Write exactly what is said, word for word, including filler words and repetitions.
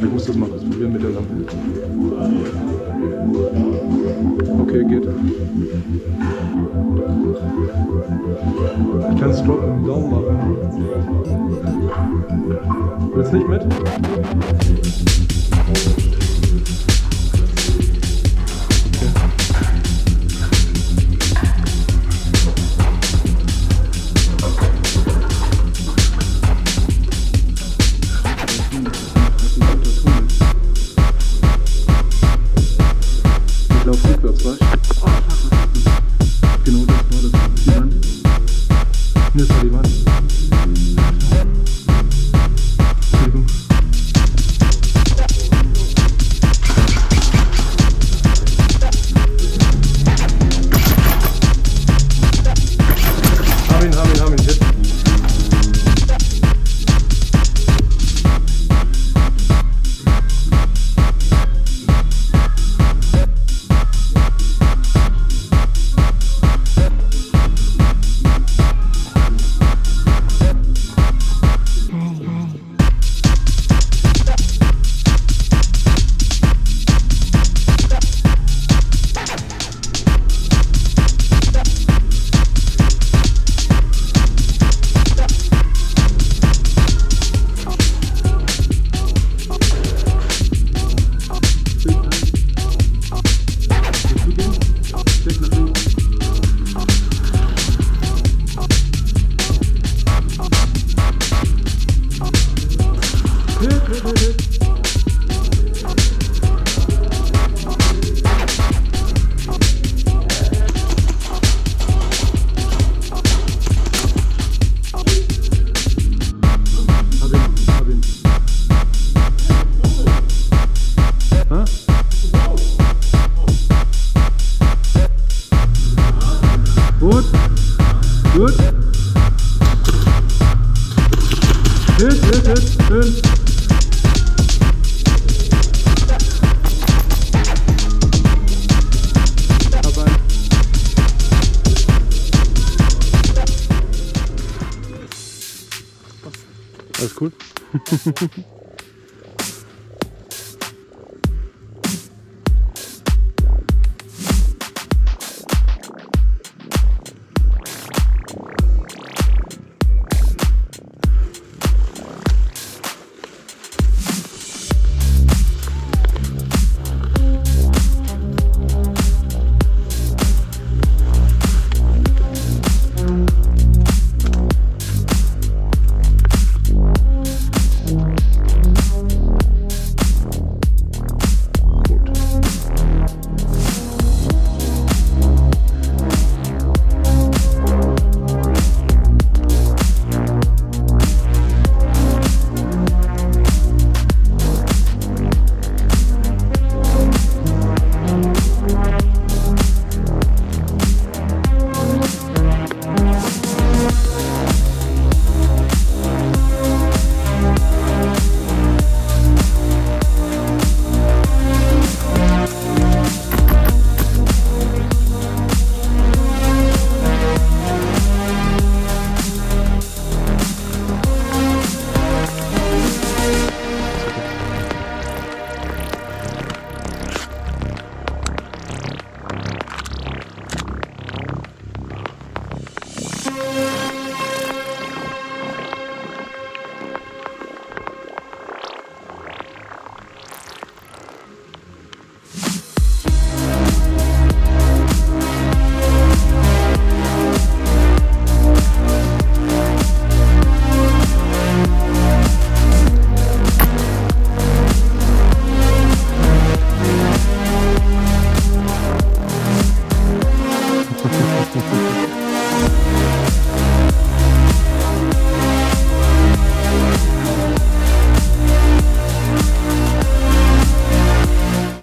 Ich muss das mal ausprobieren mit der Lampe. Okay, geht. Ich kann es drop mit dem Daumen machen. Willst du nicht mit? Alles cool.